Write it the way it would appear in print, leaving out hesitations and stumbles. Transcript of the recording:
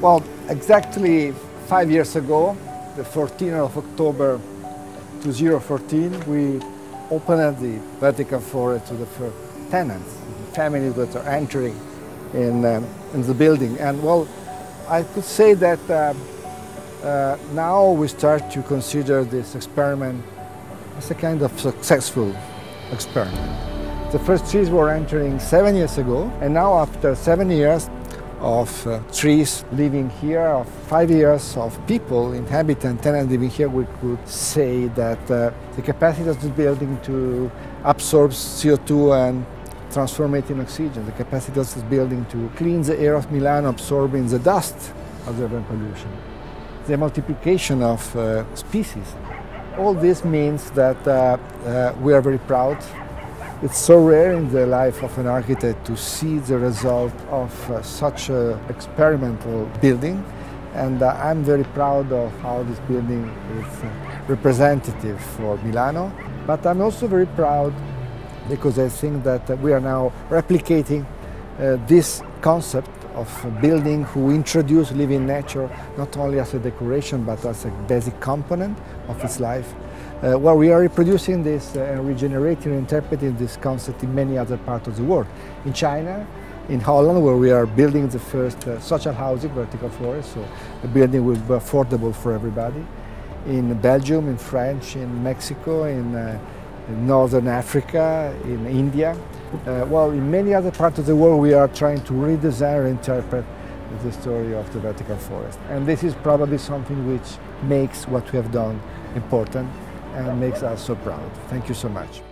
Well, exactly 5 years ago, the 14th of October 2014, we opened the Vertical Forest to the tenants, families that are entering in the building. And well, I could say that now we start to consider this experiment as a kind of successful experiment. The first trees were entering 7 years ago, and now after 7 years of trees living here, of 5 years of people, inhabitants, tenants living here, we could say that the capacity of the building to absorb CO2 and transform it in oxygen, the capacity of this building to clean the air of Milan, absorbing the dust of the urban pollution, the multiplication of species. All this means that we are very proud. It's so rare in the life of an architect to see the result of such an experimental building, and I'm very proud of how this building is representative for Milano. But I'm also very proud because I think that we are now replicating this concept of a building who introduce living nature not only as a decoration but as a basic component of its life. Well, we are reproducing this and regenerating and interpreting this concept in many other parts of the world. In China, in Holland, where we are building the first social housing, vertical forest, so a building will be affordable for everybody. In Belgium, in France, in Mexico, in Northern Africa, in India. Well, in many other parts of the world we are trying to redesign and interpret the story of the vertical forest. And this is probably something which makes what we have done important and makes us so proud. Thank you so much.